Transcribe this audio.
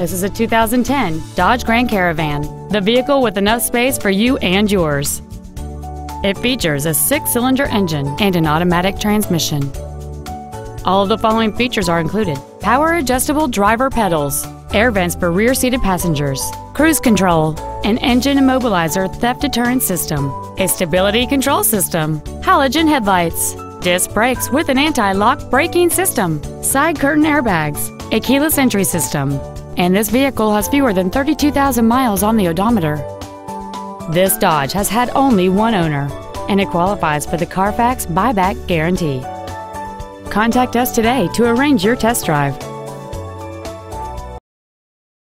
This is a 2010 Dodge Grand Caravan, the vehicle with enough space for you and yours. It features a 6-cylinder engine and an automatic transmission. All of the following features are included: power adjustable driver pedals, air vents for rear-seated passengers, cruise control, an engine immobilizer theft deterrent system, a stability control system, halogen headlights, disc brakes with an anti-lock braking system, side curtain airbags, a keyless entry system, and this vehicle has fewer than 32,000 miles on the odometer. This Dodge has had only one owner, and it qualifies for the Carfax buyback guarantee. Contact us today to arrange your test drive.